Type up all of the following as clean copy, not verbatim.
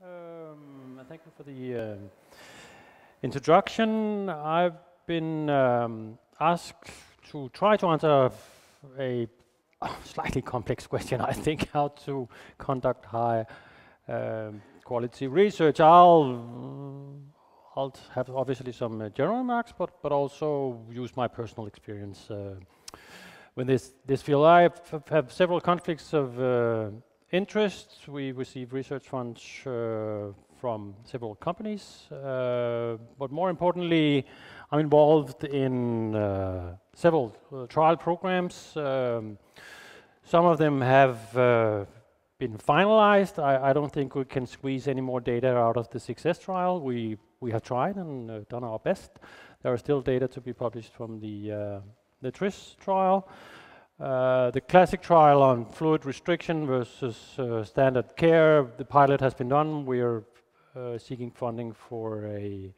Thank you for the introduction. I've been asked to try to answer a slightly complex question, I think, how to conduct high quality research. I'll have obviously some general remarks, but also use my personal experience with this field. I have several conflicts of interest. We receive research funds from several companies, but more importantly, I'm involved in several trial programs. Some of them have been finalized. I don't think we can squeeze any more data out of the success trial. We have tried and done our best. There are still data to be published from the TRIS trial. The classic trial on fluid restriction versus standard care, the pilot has been done. We are seeking funding for a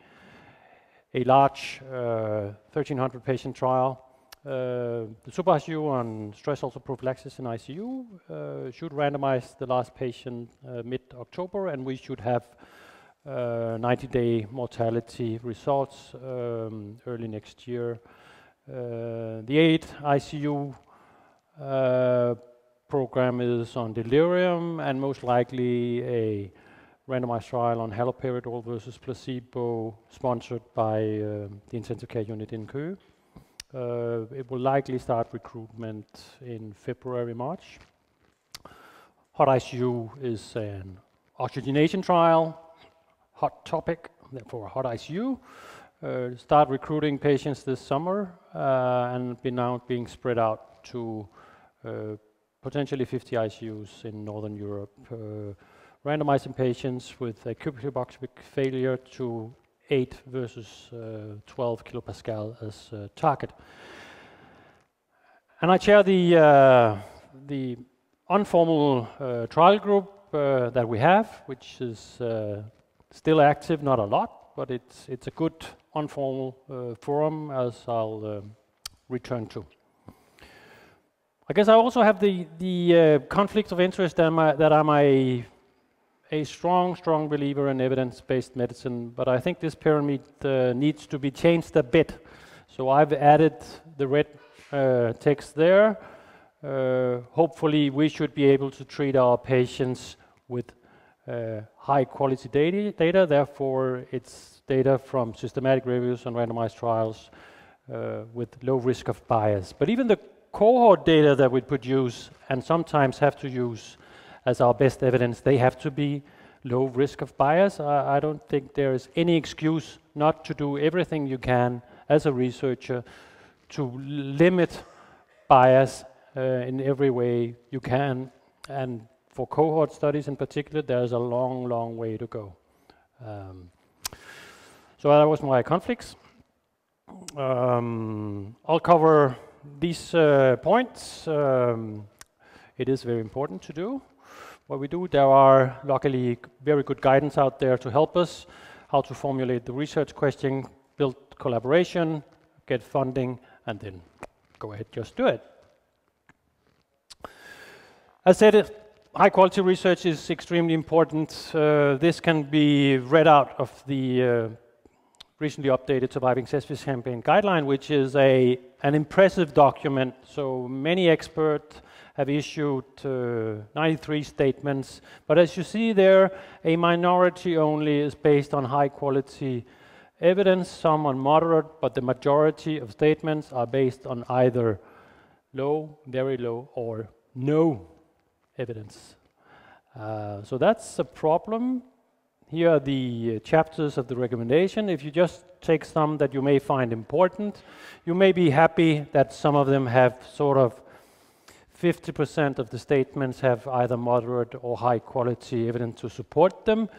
large 1,300 patient trial. The SUPER ICU on stress ulcer prophylaxis in ICU should randomize the last patient mid-October, and we should have 90-day mortality results early next year. The EIGHT ICU program is on delirium, and most likely a randomized trial on haloperidol versus placebo, sponsored by the intensive care unit in Køge. It will likely start recruitment in February, March. HOT ICU is an oxygenation trial, hot topic, therefore HOT ICU. Start recruiting patients this summer and be now being spread out to potentially 50 ICUs in Northern Europe. Randomizing patients with acute hypoxic failure to 8 versus 12 kilopascal as target. And I chair the informal trial group that we have, which is still active, not a lot, but it's a good informal forum, as I'll return to. I guess I also have the conflict of interest that I'm a strong believer in evidence-based medicine, but I think this pyramid needs to be changed a bit. So I've added the red text there. Hopefully we should be able to treat our patients with high quality data. Therefore it's data from systematic reviews and randomized trials with low risk of bias. But even the cohort data that we produce and sometimes have to use as our best evidence, they have to be low risk of bias. I don't think there is any excuse not to do everything you can as a researcher to limit bias in every way you can. And for cohort studies in particular, there's a long way to go. So that was my conflicts. I'll cover these points. It is very important to do what we do. There are luckily very good guidance out there to help us how to formulate the research question, build collaboration, get funding, and then go ahead, just do it. As said, high quality research is extremely important. This can be read out of the recently updated Surviving Sepsis Campaign Guideline, which is an impressive document. So many experts have issued 93 statements, but as you see there, a minority only is based on high quality evidence, some on moderate, but the majority of statements are based on either low, very low, or no evidence. So that's a problem. Here are the chapters of the recommendation. If you just take some that you may find important, you may be happy that some of them have sort of 50% of the statements have either moderate or high quality evidence to support them.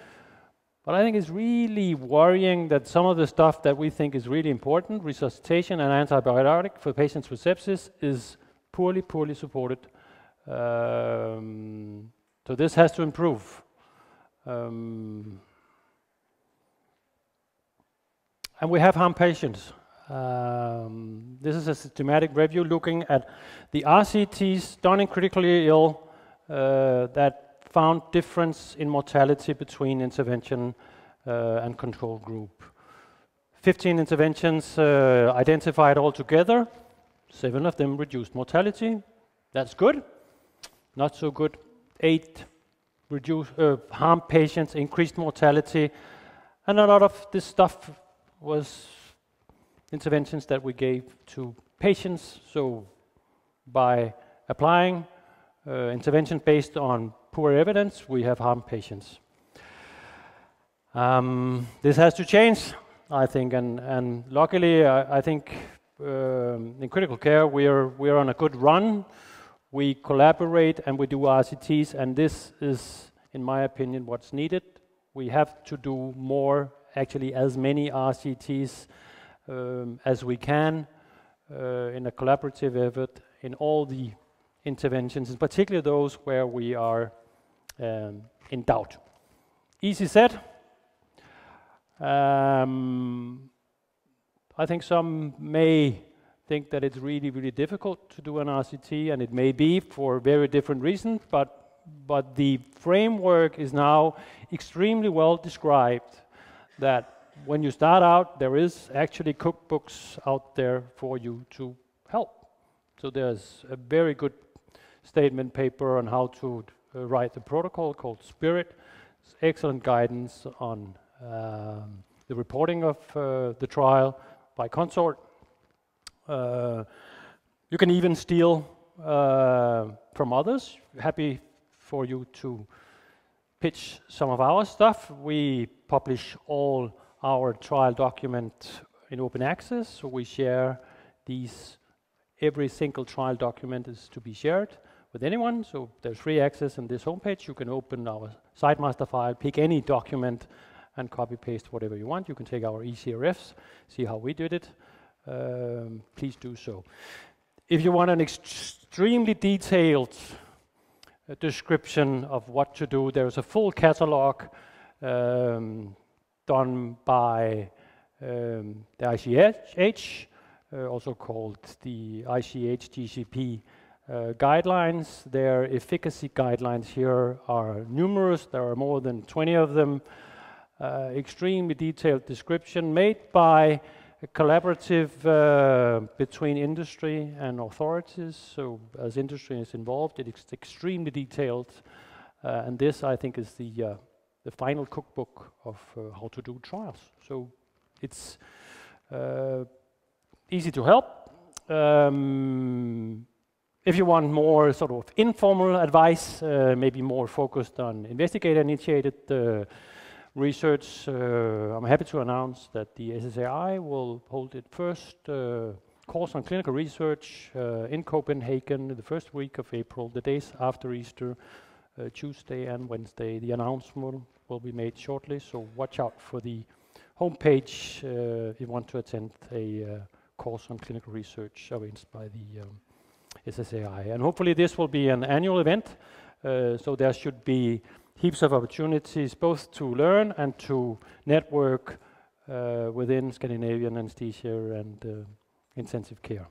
But I think it's really worrying that some of the stuff that we think is really important, resuscitation and antibiotic for patients with sepsis, is poorly supported. So this has to improve. And we have harm patients. This is a systematic review looking at the RCTs done in critically ill that found difference in mortality between intervention and control group. 15 interventions identified altogether, 7 of them reduced mortality. That's good. Not so good. 8 reduced harm patients, increased mortality, and a lot of this stuff was interventions that we gave to patients. So by applying intervention based on poor evidence, we have harmed patients. This has to change, I think, and luckily, I think in critical care we are on a good run. We collaborate and we do RCTs, and this is, in my opinion, what's needed. We have to do more, actually as many RCTs as we can in a collaborative effort in all the interventions, and particularly those where we are in doubt. Easy said. I think some may think that it's really, really difficult to do an RCT, and it may be for very different reasons, but the framework is now extremely well described, that when you start out, there is actually cookbooks out there for you to help. So there's a very good statement paper on how to write the protocol called Spirit. It's excellent guidance on the reporting of the trial by Consort. You can even steal from others. Happy for you to pitch some of our stuff. We publish all our trial document in open access, so we share these. Every single trial document is to be shared with anyone, so there's free access on this homepage. You can open our site master file, pick any document, and copy paste whatever you want. You can take our ECRFs, see how we did it. Please do so. If you want an extremely detailed description of what to do, there's a full catalog done by the ICH, also called the ICH-GCP guidelines. Their efficacy guidelines here are numerous. There are more than 20 of them. Extremely detailed description made by a collaborative between industry and authorities, so as industry is involved, it's extremely detailed, and this, I think, is the final cookbook of how to do trials. So it's easy to help. If you want more sort of informal advice, maybe more focused on investigator-initiated research, I'm happy to announce that the SSAI will hold its first course on clinical research in Copenhagen in the first week of April, the days after Easter, Tuesday and Wednesday. The announcement will be made shortly, so watch out for the homepage if you want to attend a course on clinical research arranged by the SSAI. And hopefully this will be an annual event, so there should be heaps of opportunities both to learn and to network within Scandinavian anesthesia and intensive care.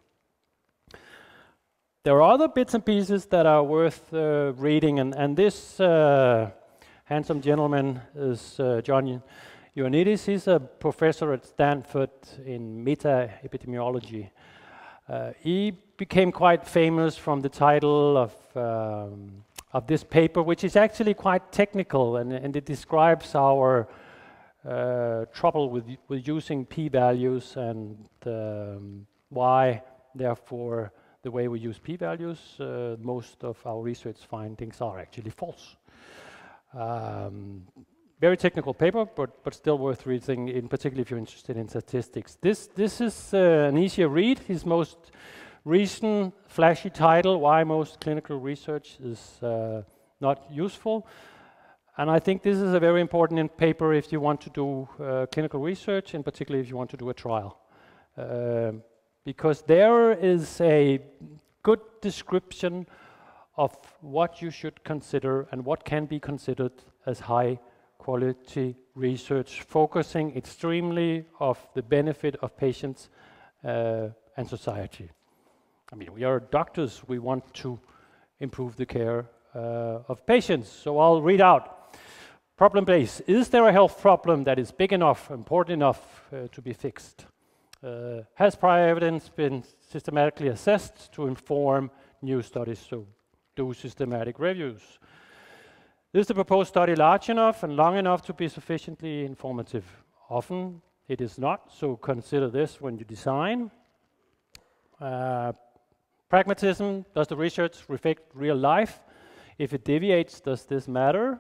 There are other bits and pieces that are worth reading, and this handsome gentleman is John Ioannidis. He's a professor at Stanford in meta-epidemiology. He became quite famous from the title of this paper, which is actually quite technical, and it describes our trouble with using p-values and why, therefore, the way we use p-values, most of our research findings are actually false. Very technical paper, but still worth reading, in particular if you're interested in statistics. This is an easier read. His most recent flashy title, Why Most Clinical Research is Not Useful. And I think this is a very important paper if you want to do clinical research, and particularly if you want to do a trial. Because there is a good description of what you should consider and what can be considered as high quality research, focusing extremely on the benefit of patients and society. I mean, we are doctors, we want to improve the care of patients, so I'll read out. Problem base: is there a health problem that is big enough, important enough to be fixed? Has prior evidence been systematically assessed to inform new studies? So do systematic reviews. Is the proposed study large enough and long enough to be sufficiently informative? Often it is not, so consider this when you design. Pragmatism: does the research reflect real life? If it deviates, does this matter?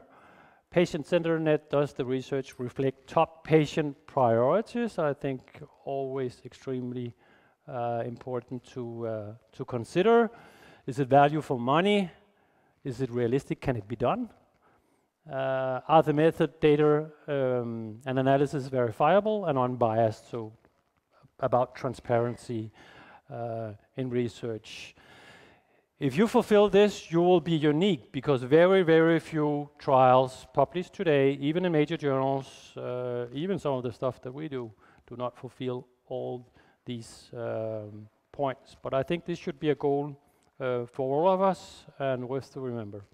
Patient-centeredness: does the research reflect top patient priorities? I think always extremely important to consider. Is it value for money? Is it realistic? Can it be done? Are the method, data, and analysis verifiable and unbiased? So about transparency in research. If you fulfill this, you will be unique, because very, very few trials published today, even in major journals, even some of the stuff that we do not fulfill all these points. But I think this should be a goal for all of us and worth to remember.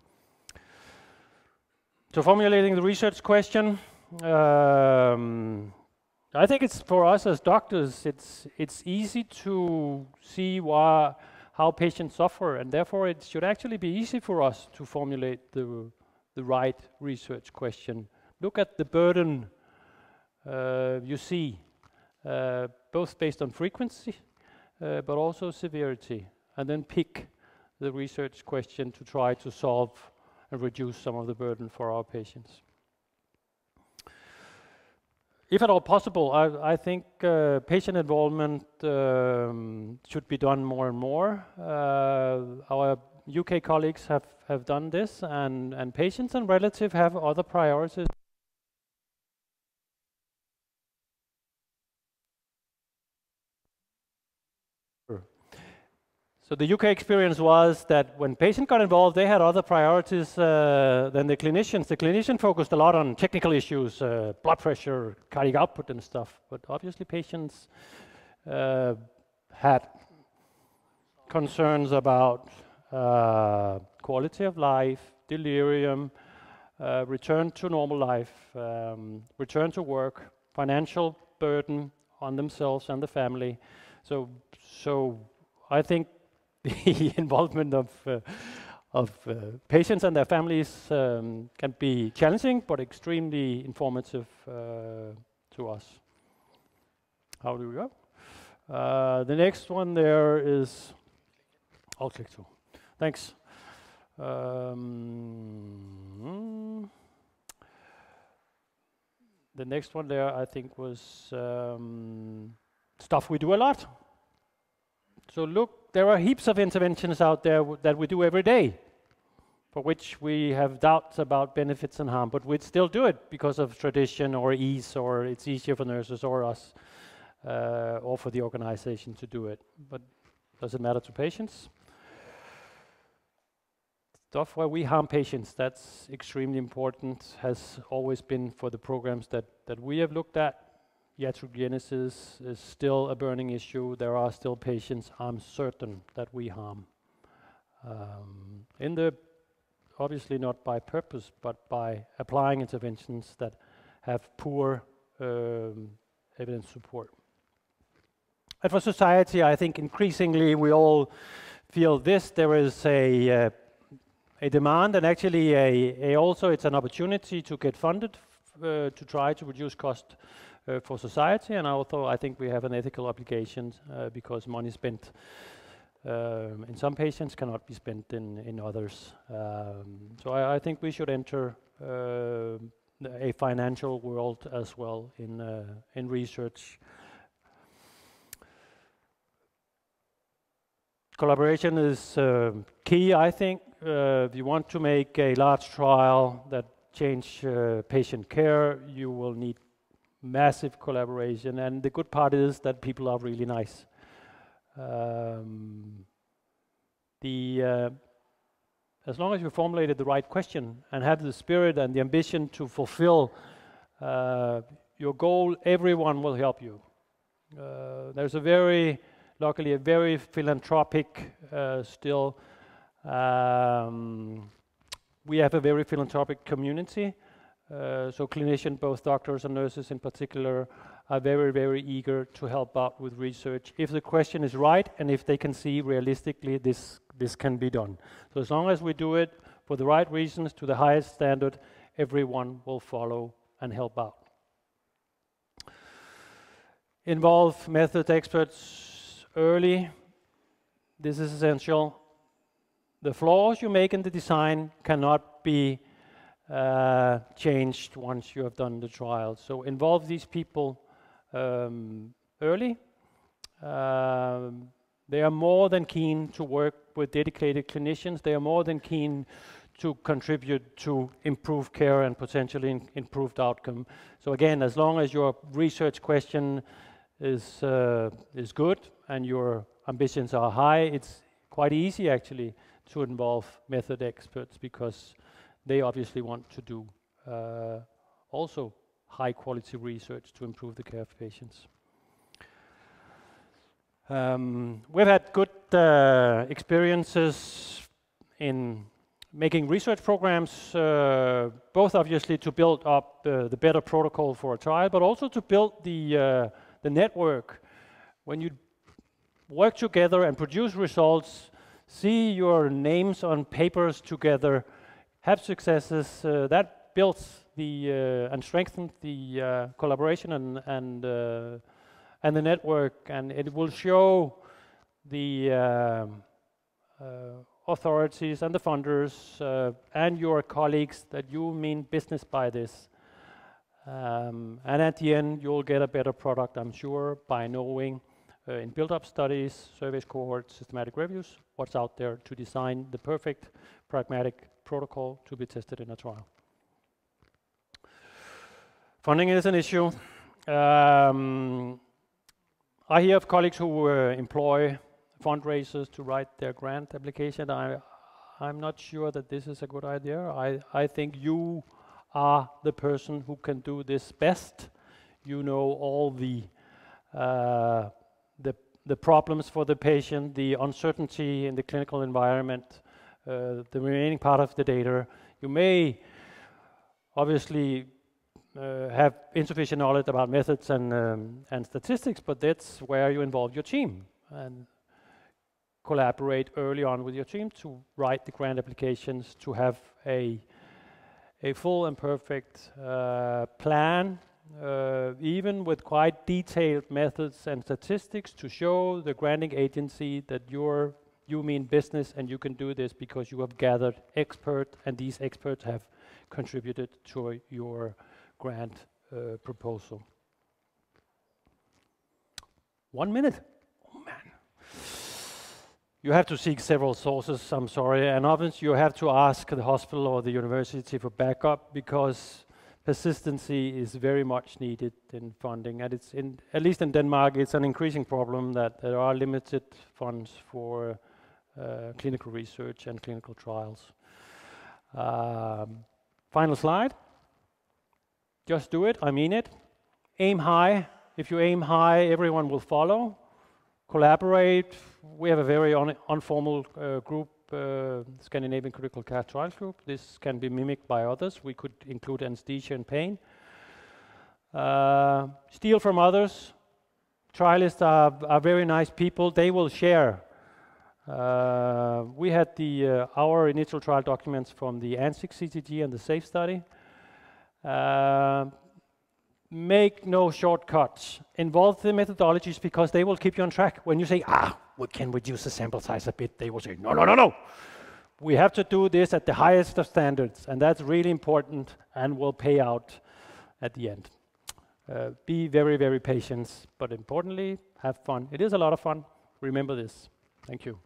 So formulating the research question, I think it's for us as doctors, it's easy to see why, how patients suffer, and therefore it should actually be easy for us to formulate the right research question. Look at the burden you see, both based on frequency, but also severity, and then pick the research question to try to solve and reduce some of the burden for our patients. If at all possible, I think patient involvement should be done more and more. Our UK colleagues have done this, and patients and relatives have other priorities. So the UK experience was that when patients got involved, they had other priorities than the clinicians. The clinician focused a lot on technical issues, blood pressure, cardiac output and stuff, but obviously patients had concerns about quality of life, delirium, return to normal life, return to work, financial burden on themselves and the family. So I think the involvement of patients and their families can be challenging, but extremely informative to us. How do we go? The next one there is, I'll click through. Thanks. The next one there, I think, was stuff we do a lot. So look, there are heaps of interventions out there that we do every day, for which we have doubts about benefits and harm, but we'd still do it because of tradition or ease, or it's easier for nurses or us, or for the organization to do it. But does it matter to patients? Stuff where we harm patients, that's extremely important, has always been for the programs that we have looked at. Iatrogenesis is still a burning issue. There are still patients, I'm certain, that we harm. Obviously not by purpose, but by applying interventions that have poor evidence support. And for society, I think increasingly we all feel this. There is a demand, and actually also it's an opportunity to get funded to try to reduce cost for society, and also I think we have an ethical obligation because money spent in some patients cannot be spent in others. So I think we should enter a financial world as well in research. Collaboration is key, I think. If you want to make a large trial that change patient care, you will need massive collaboration, and the good part is that people are really nice. As long as you formulated the right question and have the spirit and the ambition to fulfill your goal, everyone will help you. There's luckily a very philanthropic still We have a very philanthropic community, so clinicians, both doctors and nurses in particular, are very, very eager to help out with research if the question is right and if they can see realistically this can be done. So as long as we do it for the right reasons, to the highest standard, everyone will follow and help out. Involve method experts early. This is essential. The flaws you make in the design cannot be changed once you have done the trial. So involve these people early. They are more than keen to work with dedicated clinicians. They are more than keen to contribute to improved care and potentially improved outcome. So again, as long as your research question is good and your ambitions are high, it's quite easy actually to involve method experts, because they obviously want to do also high quality research to improve the care of patients. We've had good experiences in making research programs, both obviously to build up the better protocol for a trial, but also to build the network. When you work together and produce results, see your names on papers together, have successes, that builds and strengthens the collaboration and the network, and it will show the authorities and the funders and your colleagues that you mean business by this. And at the end, you'll get a better product, I'm sure, by knowing in build-up studies, surveys, cohorts, systematic reviews, what's out there to design the perfect pragmatic protocol to be tested in a trial. Funding is an issue. I hear of colleagues who employ fundraisers to write their grant application. I'm not sure that this is a good idea. I think you are the person who can do this best. You know all the problems for the patient, the uncertainty in the clinical environment, the remaining part of the data. You may obviously have insufficient knowledge about methods and statistics, but that's where you involve your team and collaborate early on with your team to write the grant applications, to have a full and perfect plan, even with quite detailed methods and statistics, to show the granting agency that you mean business and you can do this because you have gathered experts, and these experts have contributed to your grant proposal. 1 minute. Oh man. You have to seek several sources, I'm sorry, and often you have to ask the hospital or the university for backup, because persistency is very much needed in funding, and it's at least in Denmark, it's an increasing problem that there are limited funds for clinical research and clinical trials. Final slide. Just do it, I mean it. Aim high. If you aim high, everyone will follow. Collaborate. We have a very informal group, Scandinavian Critical Care Trial Group. This can be mimicked by others. We could include anesthesia and pain. Steal from others. Trialists are very nice people. They will share. We had our initial trial documents from the ANSIC CTG and the SAFE study. Make no shortcuts. Involve the methodologies, because they will keep you on track. When you say, we can reduce the sample size a bit, they will say, no, no, no, no. We have to do this at the highest of standards, and that's really important and will pay out at the end. Be very, very patient, but importantly, have fun. It is a lot of fun. Remember this. Thank you.